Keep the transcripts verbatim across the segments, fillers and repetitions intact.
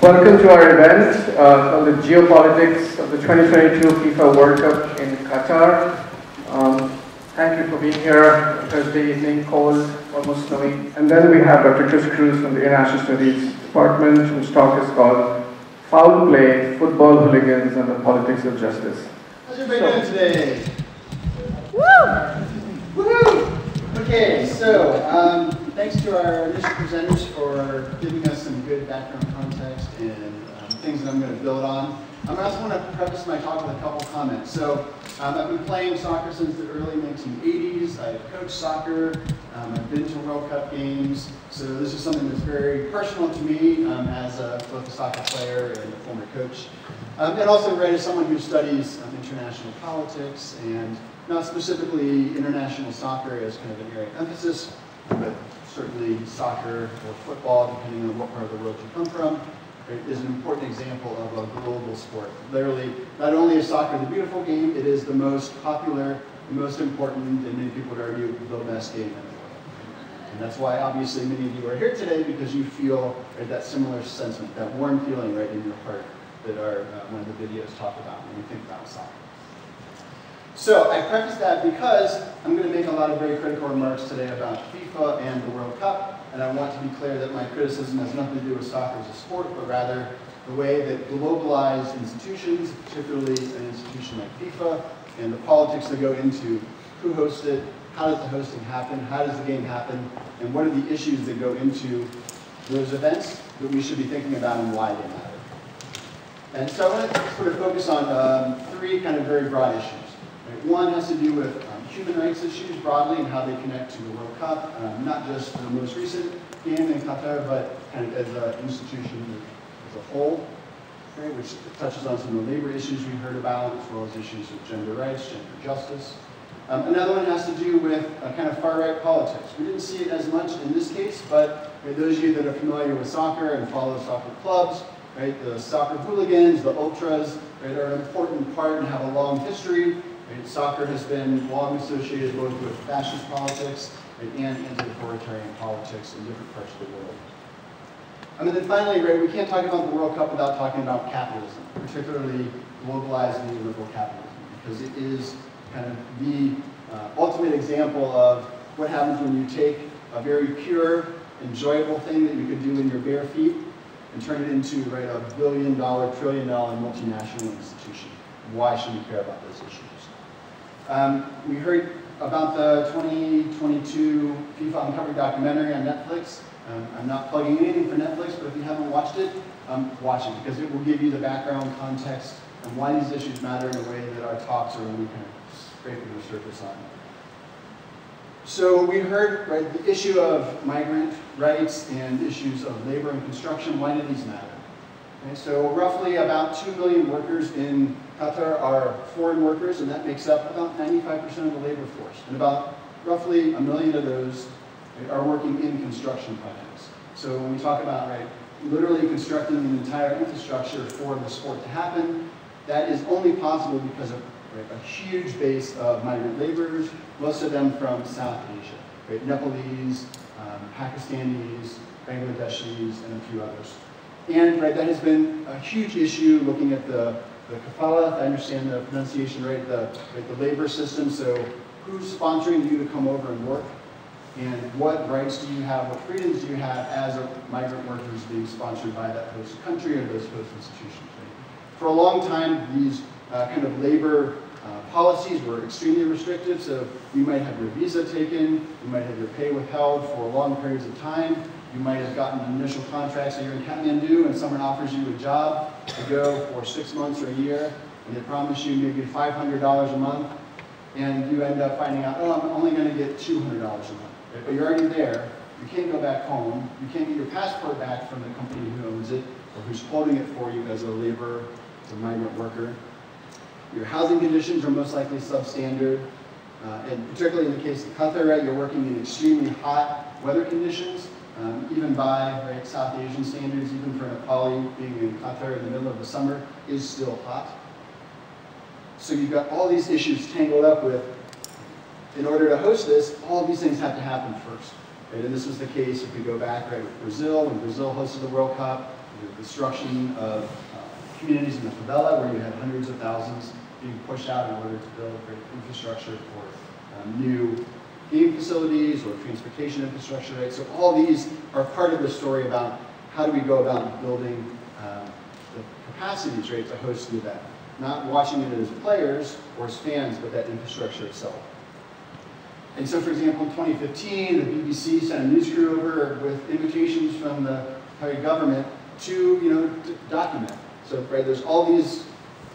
Welcome to our event uh, on the geopolitics of the twenty twenty-two FIFA World Cup in Qatar. Um, thank you for being here Thursday evening, cold, almost snowy. And then we have Doctor Chris Crews from the International Studies Department, whose talk is called Foul Play, Football Hooligans and the Politics of Justice. How's everybody so, doing today? Woo! Woohoo! Okay, so um, thanks to our initial presenters for giving us some good background context and um, things that I'm going to build on. I also want to preface my talk with a couple comments. So um, I've been playing soccer since the early nineteen eighties. I've coached soccer. Um, I've been to World Cup games. So this is something that's very personal to me um, as a, both a soccer player and a former coach. Um, and also read as someone who studies um, international politics and not specifically international soccer as kind of an area of emphasis, but certainly soccer or football, depending on what part of the world you come from, is an important example of a global sport. Literally, not only is soccer the beautiful game, it is the most popular, the most important, and many people would argue the best game in the world. And that's why obviously many of you are here today, because you feel right, that similar sentiment, that warm feeling right in your heart that our, uh, one of the videos talk about when we think about soccer. So I preface that because I'm going to make a lot of very critical remarks today about FIFA and the World Cup, and I want to be clear that my criticism has nothing to do with soccer as a sport, but rather the way that globalized institutions, particularly an institution like FIFA, and the politics that go into who hosts it, how does the hosting happen, how does the game happen, and what are the issues that go into those events that we should be thinking about and why they matter. And so I want to sort of focus on um, three kind of very broad issues. Right? One has to do with um, human rights issues broadly and how they connect to the World Cup, um, not just the most recent game in Qatar, but kind of as an institution as a whole, right? Which touches on some of the labor issues we heard about, as well as issues of gender rights, gender justice. Um, another one has to do with uh, kind of far-right politics. We didn't see it as much in this case, but right, those of you that are familiar with soccer and follow soccer clubs, right, the soccer hooligans, the Ultras, right, are an important part and have a long history. Right? Soccer has been long associated both with fascist politics right, and anti-authoritarian politics in different parts of the world. And then finally, right, we can't talk about the World Cup without talking about capitalism, particularly globalized neoliberal capitalism, because it is kind of the uh, ultimate example of what happens when you take a very pure, enjoyable thing that you could do in your bare feet and turn it into right, a billion dollar, trillion dollar multinational institution. Why should we care about those issues? Um, we heard about the twenty twenty-two FIFA Uncovered documentary on Netflix. Um, I'm not plugging anything for Netflix, but if you haven't watched it, um, watch it, because it will give you the background context and why these issues matter in a way that our talks are only kind of scraping the surface on. So we heard right, the issue of migrant rights and issues of labor and construction. Why do these matter? Okay, so roughly about two million workers in Qatar are foreign workers, and that makes up about ninety-five percent of the labor force. And about roughly a million of those right, are working in construction projects. So when we talk about right, literally constructing an entire infrastructure for the sport to happen, that is only possible because of right, a huge base of migrant laborers, most of them from South Asia, right? Nepalese, um, Pakistanis, Bangladeshis, and a few others. And right, that has been a huge issue looking at the, the kafala, if I understand the pronunciation right, the, right, the labor system. So who's sponsoring you to come over and work? And what rights do you have, what freedoms do you have as a migrant worker who's being sponsored by that host country or those host institutions? Right? For a long time, these Uh, kind of labor uh, policies were extremely restrictive, so you might have your visa taken, you might have your pay withheld for long periods of time, you might have gotten initial contracts, so you're in Kathmandu and someone offers you a job to go for six months or a year, and they promise you maybe five hundred dollars a month, and you end up finding out, oh, I'm only going to get two hundred dollars a month. But you're already there, you can't go back home, you can't get your passport back from the company who owns it, or who's holding it for you as a laborer, as a migrant worker. Your housing conditions are most likely substandard, uh, and particularly in the case of Qatar, right, you're working in extremely hot weather conditions, um, even by right, South Asian standards, even for Nepali being in Qatar in the middle of the summer is still hot. So you've got all these issues tangled up with, in order to host this, all of these things have to happen first. Right? And this was the case if we go back right, with Brazil, when Brazil hosted the World Cup, the destruction of uh, communities in the favela, where you had hundreds of thousands being pushed out in order to build great infrastructure for um, new game facilities or transportation infrastructure, right? So all these are part of the story about how do we go about building uh, the capacities, right, to host the event. Not watching it as players or as fans, but that infrastructure itself. And so, for example, in twenty fifteen, the B B C sent a news crew over with invitations from the Qatari government to, you know, to document. So, right, there's all these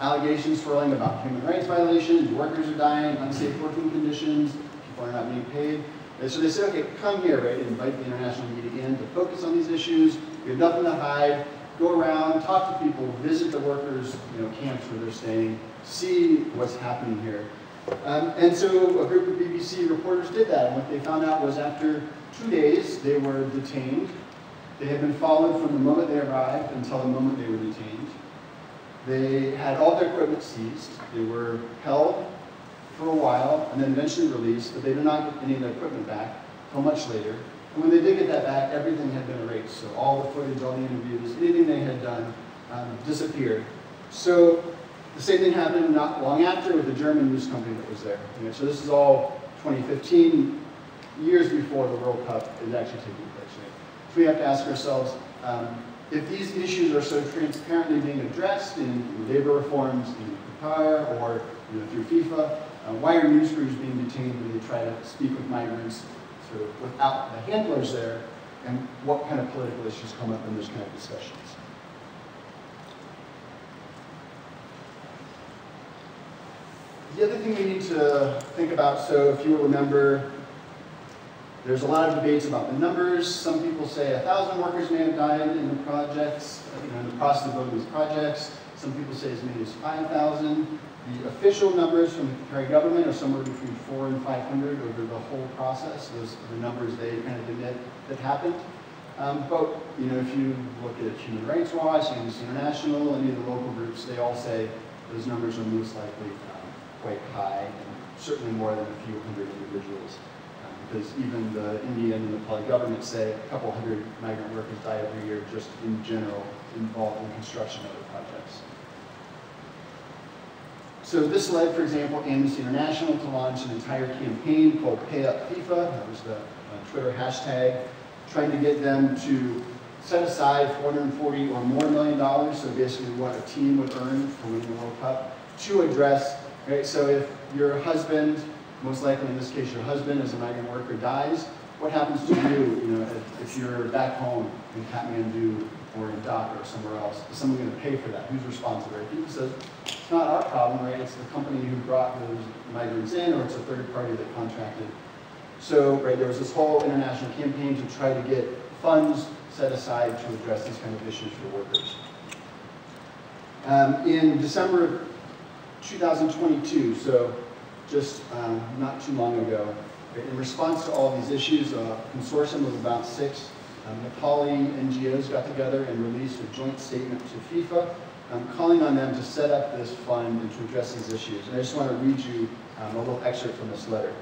allegations swirling about human rights violations, workers are dying, unsafe working conditions, people are not being paid. And so they said, okay, come here, right, and invite the international media in to focus on these issues. We have nothing to hide. Go around, talk to people, visit the workers, you know, camps where they're staying, see what's happening here. Um, and so a group of B B C reporters did that, and what they found out was after two days they were detained. They had been followed from the moment they arrived until the moment they were detained. They had all their equipment seized. They were held for a while and then eventually released, but they did not get any of their equipment back until much later. And when they did get that back, everything had been erased. So all the footage, all the interviews, anything they had done um, disappeared. So the same thing happened not long after with the German news company that was there. You know, so this is all twenty fifteen, years before the World Cup is actually taking place. Right? So we have to ask ourselves, um, if these issues are so transparently being addressed in, in labor reforms in Qatar or, you know, through FIFA, uh, why are news crews being detained when they try to speak with migrants without the handlers there, and what kind of political issues come up in those kind of discussions? The other thing we need to think about, so if you will remember, there's a lot of debates about the numbers. Some people say a thousand workers may have died in the projects, you know, in the process of building these projects. Some people say as many as five thousand. The official numbers from the Qatari government are somewhere between four and five hundred over the whole process. Those are the numbers they kind of admit that happened. Um, but you know, if you look at Human Rights Watch, Amnesty International, any of the local groups, they all say those numbers are most likely um, quite high, and certainly more than a few hundred individuals. Um, because even the Indian and the Nepali government say a couple hundred migrant workers die every year just in general involved in construction of the projects. So this led, for example, Amnesty International to launch an entire campaign called Pay Up FIFA, that was the uh, Twitter hashtag, trying to get them to set aside four hundred forty or more million dollars, so basically what a team would earn for winning the World Cup, to address, right, so if your husband, most likely in this case your husband as a migrant worker dies, what happens to you, you know, if, if you're back home in Kathmandu or in Dhaka or somewhere else? Is someone going to pay for that? Who's responsible? He says, it's not our problem, right? It's the company who brought those migrants in, or it's a third party that contracted. So, right, there was this whole international campaign to try to get funds set aside to address these kind of issues for workers. Um, in December two thousand twenty-two, so just um, not too long ago, right, in response to all these issues, a consortium of about six Um, Nepali N G Os got together and released a joint statement to FIFA um, calling on them to set up this fund and to address these issues. And I just want to read you um, a little excerpt from this letter.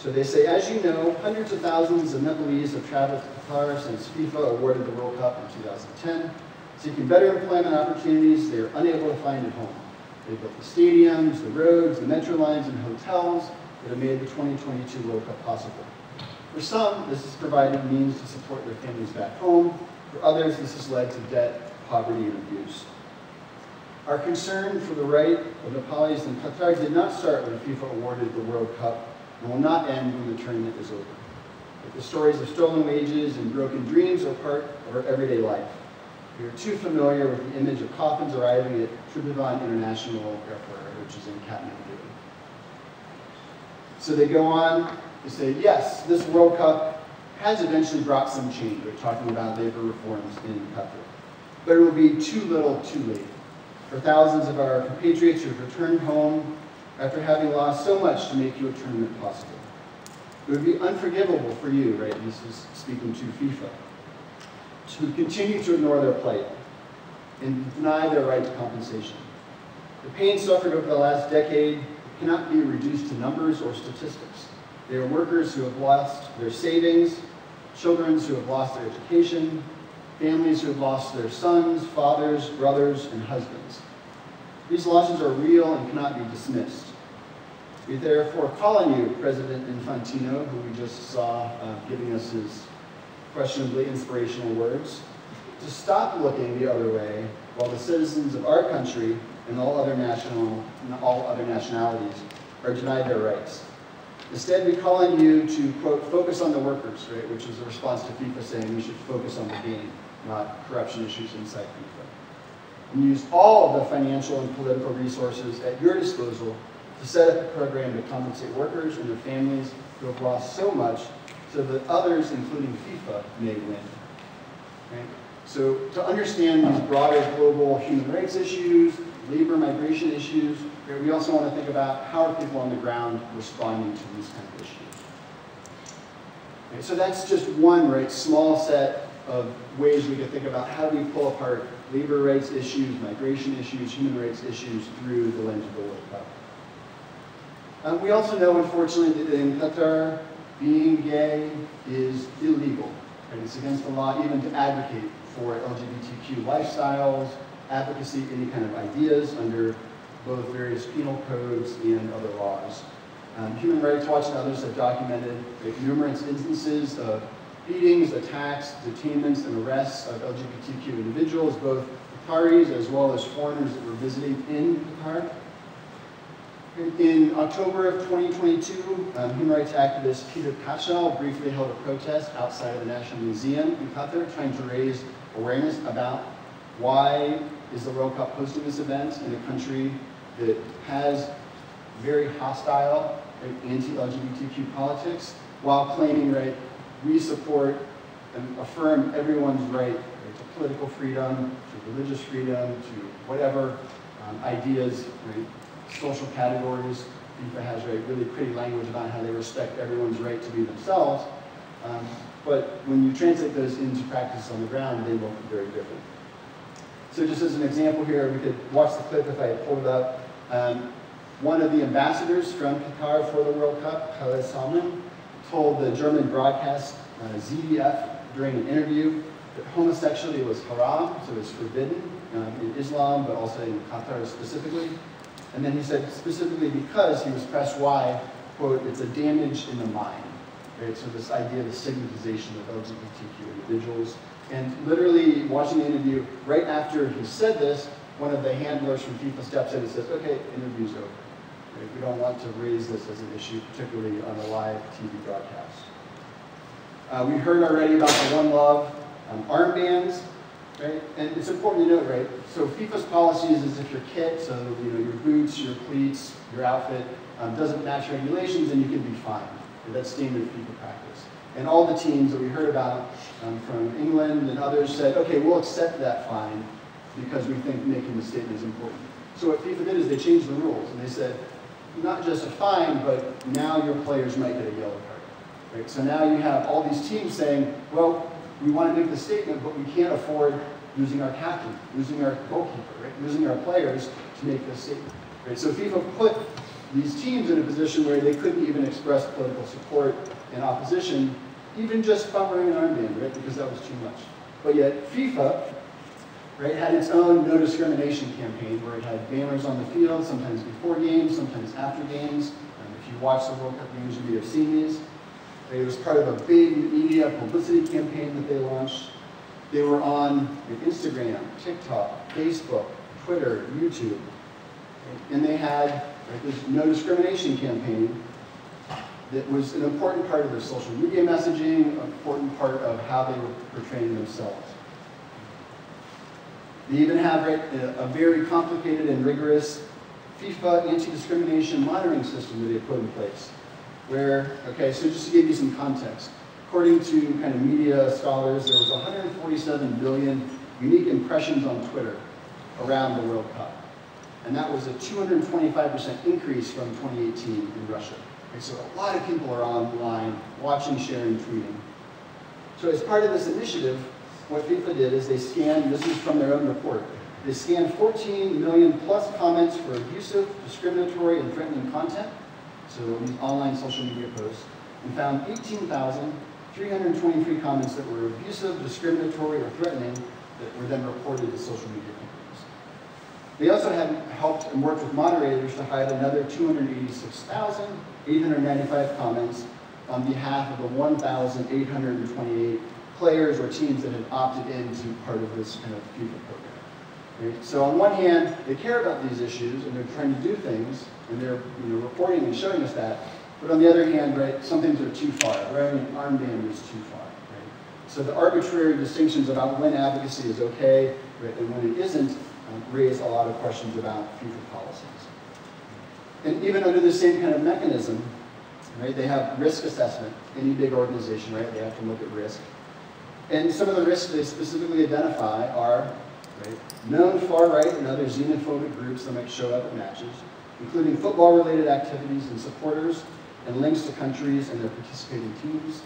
So they say, as you know, hundreds of thousands of Nepalese have traveled to Qatar since FIFA awarded the World Cup in two thousand ten. Seeking better employment opportunities they are unable to find at home. They built the stadiums, the roads, the metro lines, and hotels that have made the twenty twenty-two World Cup possible. For some, this has provided means to support their families back home. For others, this has led to debt, poverty, and abuse. Our concern for the right of Nepalis in Qatar did not start when FIFA awarded the World Cup and will not end when the tournament is over. But the stories of stolen wages and broken dreams are part of our everyday life. We are too familiar with the image of coffins arriving at Tribhuvan International Airport, which is in Kathmandu. So they go on. They say, yes, this World Cup has eventually brought some change. We're talking about labor reforms in Qatar. But it will be too little, too late. For thousands of our compatriots who have returned home after having lost so much to make your tournament possible. It would be unforgivable for you, right, this is speaking to FIFA, to continue to ignore their plight and deny their right to compensation. The pain suffered over the last decade cannot be reduced to numbers or statistics. They are workers who have lost their savings, children who have lost their education, families who have lost their sons, fathers, brothers, and husbands. These losses are real and cannot be dismissed. We therefore call on you, President Infantino, who we just saw uh, giving us his questionably inspirational words, to stop looking the other way while the citizens of our country and all other, national, and all other nationalities are denied their rights. Instead, we call on you to, quote, focus on the workers, right, which is a response to FIFA saying we should focus on the game, not corruption issues inside FIFA. And use all of the financial and political resources at your disposal to set up a program to compensate workers and their families who have lost so much so that others, including FIFA, may win. Right? So to understand these broader global human rights issues, labor migration issues, we also want to think about how are people on the ground responding to these kind of issues. Right, so that's just one right, small set of ways we could think about how do we pull apart labor rights issues, migration issues, human rights issues through the lens of the World Cup. Um, we also know, unfortunately, that in Qatar, being gay is illegal. Right? It's against the law even to advocate for L G B T Q lifestyles, advocacy, any kind of ideas under both various penal codes and other laws. Um, Human Rights Watch and others have documented like, numerous instances of beatings, attacks, detainments, and arrests of L G B T Q individuals, both Qataris as well as foreigners that were visiting in Qatar. In October of twenty twenty-two, um, human rights activist Peter Cashel briefly held a protest outside of the National Museum in Qatar, trying to raise awareness about why is the World Cup hosting this event in a country that has very hostile anti-L G B T Q politics, while claiming, right, we support and affirm everyone's right, right to political freedom, to religious freedom, to whatever um, ideas, right, social categories. FIFA has right, really pretty language about how they respect everyone's right to be themselves, um, but when you translate those into practice on the ground, they won't be very different. So just as an example here, we could watch the clip if I pulled it up. Um, one of the ambassadors from Qatar for the World Cup, Khaled Salman, told the German broadcast uh, Z D F during an interview that homosexuality was haram, so it's forbidden um, in Islam, but also in Qatar specifically. And then he said specifically because he was pressed why, quote, it's a damage in the mind, right? So this idea of the stigmatization of L G B T Q individuals. And literally watching the interview, right after he said this, one of the handlers from FIFA steps in and says, okay, interview's over. Right? We don't want to raise this as an issue, particularly on a live T V broadcast. Uh, we heard already about the One Love um, armbands. Right? And it's important to note, right? So FIFA's policies is if your kit, so you know, your boots, your cleats, your outfit, um, doesn't match regulations, then you can be fined. That's standard FIFA practice. And all the teams that we heard about um, from England and others said, okay, we'll accept that fine because we think making the statement is important. So what FIFA did is they changed the rules and they said, not just a fine, but now your players might get a yellow card. Right? So now you have all these teams saying, well, we want to make the statement, but we can't afford losing our captain, losing our goalkeeper, right? Losing our players to make this statement. Right? So FIFA put these teams in a position where they couldn't even express political support and opposition, even just by wearing an armband, right? Because that was too much. But yet FIFA, right, had its own no discrimination campaign where it had banners on the field, sometimes before games, sometimes after games. And if you watch the World Cup games, you have seen these. It was part of a big media publicity campaign that they launched. They were on Instagram, TikTok, Facebook, Twitter, YouTube. And they had right, this no discrimination campaign that was an important part of their social media messaging, an important part of how they were portraying themselves. They even have right, a, a very complicated and rigorous FIFA anti-discrimination monitoring system that they put in place. Where, okay, so just to give you some context, according to kind of media scholars, there was one hundred forty-seven billion unique impressions on Twitter around the World Cup. And that was a two hundred twenty-five percent increase from twenty eighteen in Russia. Okay, so a lot of people are online, watching, sharing, tweeting. So as part of this initiative, what FIFA did is they scanned, this is from their own report, they scanned fourteen million plus comments for abusive, discriminatory, and threatening content. So these online social media posts, and found eighteen thousand three hundred twenty-three comments that were abusive, discriminatory, or threatening that were then reported to social media companies. They also had helped and worked with moderators to hide another two hundred eighty-six thousand eight hundred ninety-five comments on behalf of the one thousand eight hundred twenty-eight players or teams that had opted into part of this kind of FIFA program. Right? So on one hand, they care about these issues and they're trying to do things, and they're you know, reporting and showing us that. But on the other hand, right, some things are too far. Wearing an armband is too far. Right? So the arbitrary distinctions about when advocacy is okay right, and when it isn't um, raise a lot of questions about future policies. And even under the same kind of mechanism, right, they have risk assessment. Any big organization, right, they have to look at risk. And some of the risks they specifically identify are right, known far-right and other xenophobic groups that might show up at matches, including football-related activities and supporters, and links to countries and their participating teams,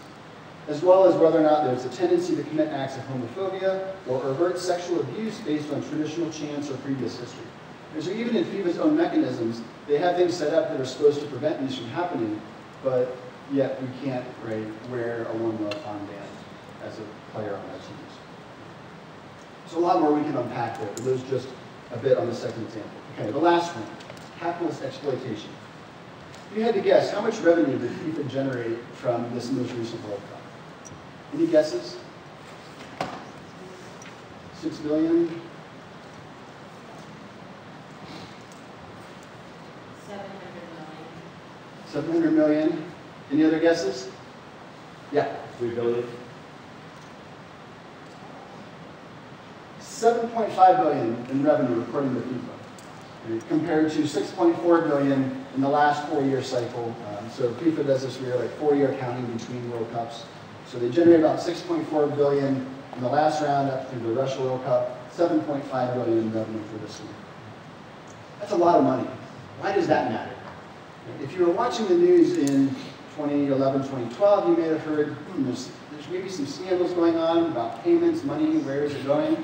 as well as whether or not there's a tendency to commit acts of homophobia or overt sexual abuse based on traditional chance or previous history. And so even in FIFA's own mechanisms, they have things set up that are supposed to prevent these from happening, but yet we can't right, wear a one-love armband as a player on our teams. So a lot more we can unpack there, but those just a bit on the second example. Okay, the last one, capitalist exploitation. If you had to guess, how much revenue did FIFA generate from this most recent World Cup? Any guesses? Six billion? seven hundred million. seven hundred million. Any other guesses? Yeah. three billion. seven point five billion in revenue according to FIFA. Compared to six point four billion in the last four-year cycle. Um, so FIFA does this year, like four-year counting between World Cups. So they generate about six point four billion in the last round up through the Russia World Cup, seven point five billion in revenue for this year. That's a lot of money. Why does that matter? If you were watching the news in twenty eleven, twenty twelve, you may have heard, hmm, there's, there's maybe some scandals going on about payments, money, where is it going?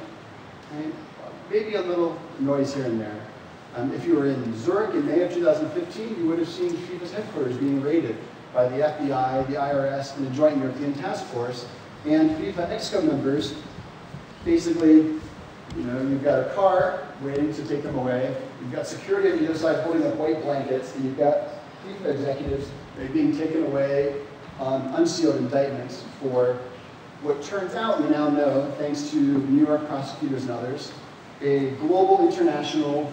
Right? Maybe a little noise here and there. Um, if you were in Zurich in May of two thousand fifteen, you would have seen FIFA's headquarters being raided by the F B I, the I R S, and the Joint European Task Force, and FIFA EXCO members. Basically, you know, you've got a car waiting to take them away, you've got security on the other side holding up white blankets, and you've got FIFA executives being taken away on unsealed indictments for what turns out, we now know, thanks to New York prosecutors and others, a global international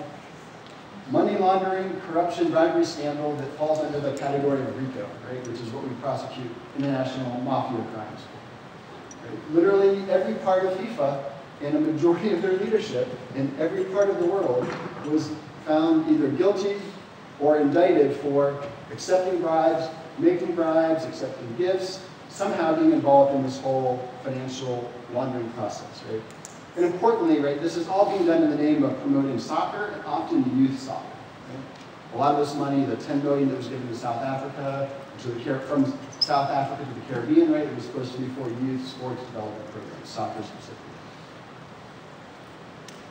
money laundering, corruption, bribery scandal that falls under the category of RICO, right, which is what we prosecute international mafia crimes for. Right? Literally every part of FIFA and a majority of their leadership in every part of the world was found either guilty or indicted for accepting bribes, making bribes, accepting gifts, somehow being involved in this whole financial laundering process. Right? And importantly, right, this is all being done in the name of promoting soccer, and often youth soccer. Right? A lot of this money, the ten billion dollars that was given to South Africa, to the, from South Africa to the Caribbean, right, it was supposed to be for youth sports development programs, soccer specifically.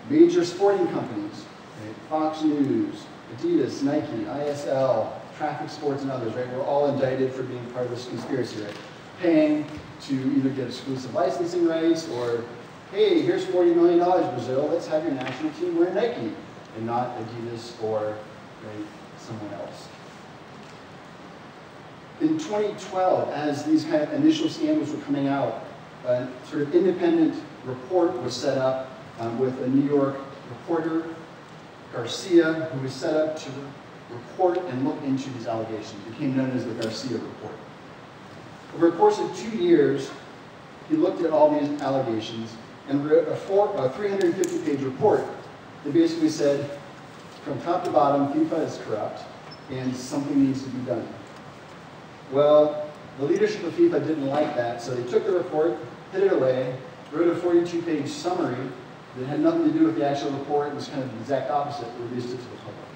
Major sporting companies, right, Fox News, Adidas, Nike, I S L, Traffic Sports, and others, right, were all indicted for being part of this conspiracy, right, paying to either get exclusive licensing rights or hey, here's forty million dollars, Brazil, let's have your national team wear Nike and not Adidas or right, someone else. In twenty twelve, as these kind of initial scandals were coming out, a sort of independent report was set up um, with a New York reporter, Garcia, who was set up to report and look into these allegations. It became known as the Garcia Report. Over a course of two years, he looked at all these allegations and wrote a three hundred fifty page report that basically said, from top to bottom, FIFA is corrupt and something needs to be done. Well, the leadership of FIFA didn't like that, so they took the report, hid it away, wrote a forty-two page summary that had nothing to do with the actual report and was kind of the exact opposite, released it to the public.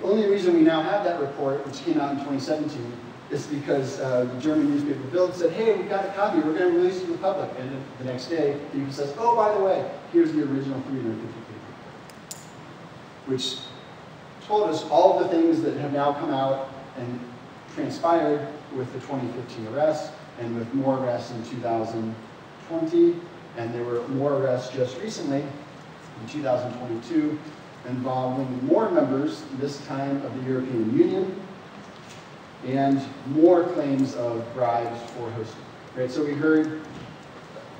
The only reason we now have that report, which came out in twenty seventeen, it's because uh, the German newspaper BILD said, hey, we've got a copy, we're going to release it to the public. And then the next day, FIFA says, oh, by the way, here's the original three hundred fifty page report, which told us all the things that have now come out and transpired with the twenty fifteen arrest, and with more arrests in two thousand twenty. And there were more arrests just recently in two thousand twenty-two involving more members, this time of the European Union, and more claims of bribes for hosting. Right, so we heard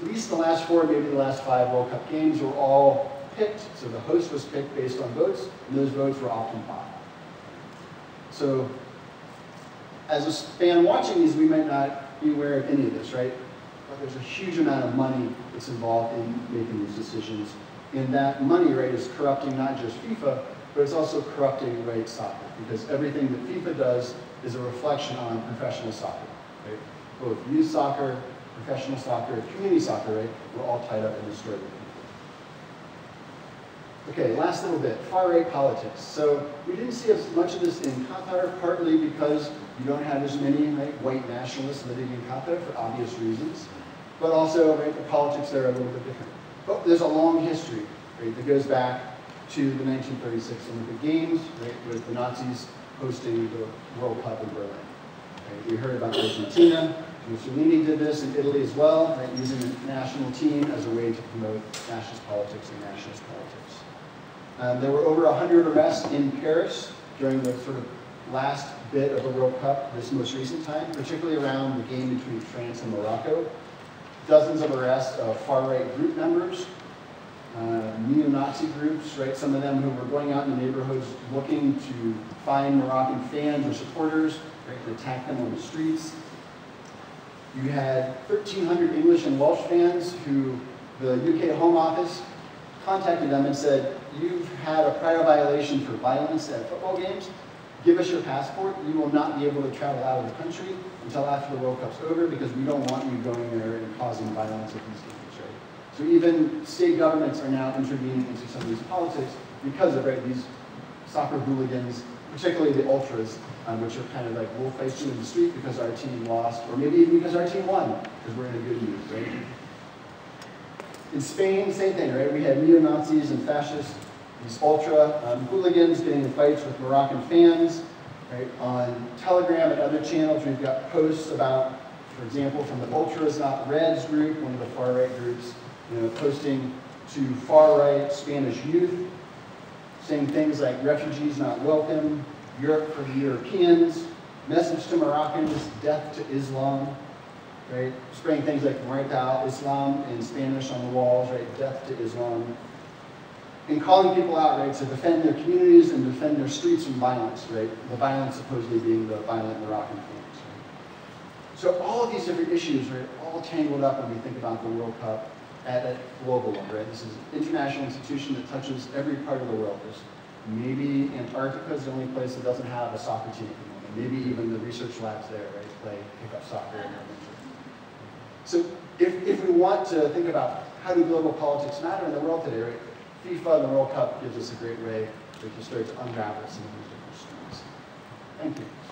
at least the last four, maybe the last five World Cup games were all picked, so the host was picked based on votes, and those votes were often bought. So as a fan watching these, we might not be aware of any of this, right? But there's a huge amount of money that's involved in making these decisions. And that money, right, is corrupting not just FIFA, but it's also corrupting, right, soccer. Because everything that FIFA does is a reflection on professional soccer, right? Both youth soccer, professional soccer, community soccer, right? We're all tied up in this story. Okay, last little bit, far-right politics. So we didn't see as much of this in Qatar, partly because you don't have as many, right, white nationalists living in Qatar for obvious reasons, but also, right, the politics there are a little bit different. But there's a long history, right, that goes back to the nineteen thirty-six Olympic Games, right, with the Nazis hosting the World Cup in Berlin. Right, we heard about Argentina. Mussolini did this in Italy as well, right, using the national team as a way to promote nationalist politics and nationalist politics. Um, there were over one hundred arrests in Paris during the sort of last bit of the World Cup, this most recent time, particularly around the game between France and Morocco. Dozens of arrests of far-right group members, uh, neo-Nazi groups, right? Some of them who were going out in the neighborhoods looking to find Moroccan fans or supporters, right, and attack them on the streets. You had thirteen hundred English and Welsh fans who the U K Home Office contacted them and said, you've had a prior violation for violence at football games. Give us your passport. You will not be able to travel out of the country until after the World Cup's over because we don't want you going there and causing violence at these games, right? So even state governments are now intervening into some of these politics because of, right, these soccer hooligans, particularly the Ultras, um, which are kind of like, we'll fight you in the street because our team lost, or maybe even because our team won, because we're in a good mood, right? In Spain, same thing, right? We had neo-Nazis and fascists, these ultra um, hooligans getting in fights with Moroccan fans, right? On Telegram and other channels, we've got posts about, for example, from the Ultras Not Reds group, one of the far-right groups, you know, posting to far-right Spanish youth, saying things like refugees not welcome, Europe for the Europeans, message to Moroccans, death to Islam, right? Spraying things like Muerta Islam in Spanish on the walls, right? Death to Islam. And calling people out, right, to defend their communities and defend their streets from violence, right? The violence supposedly being the violent Moroccan fans, right? So all of these different issues, right, all tangled up when we think about the World Cup at a global level, right? This is an international institution that touches every part of the world. There's maybe Antarctica is the only place that doesn't have a soccer team at the moment. Maybe even the research labs there, right, play, pick up soccer in their winter. So if, if we want to think about how do global politics matter in the world today, right, FIFA and the World Cup gives us a great way to start to unravel some of these different stories. Thank you.